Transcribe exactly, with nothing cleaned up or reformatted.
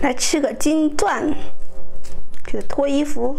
来吃个金钻，这个脱衣服。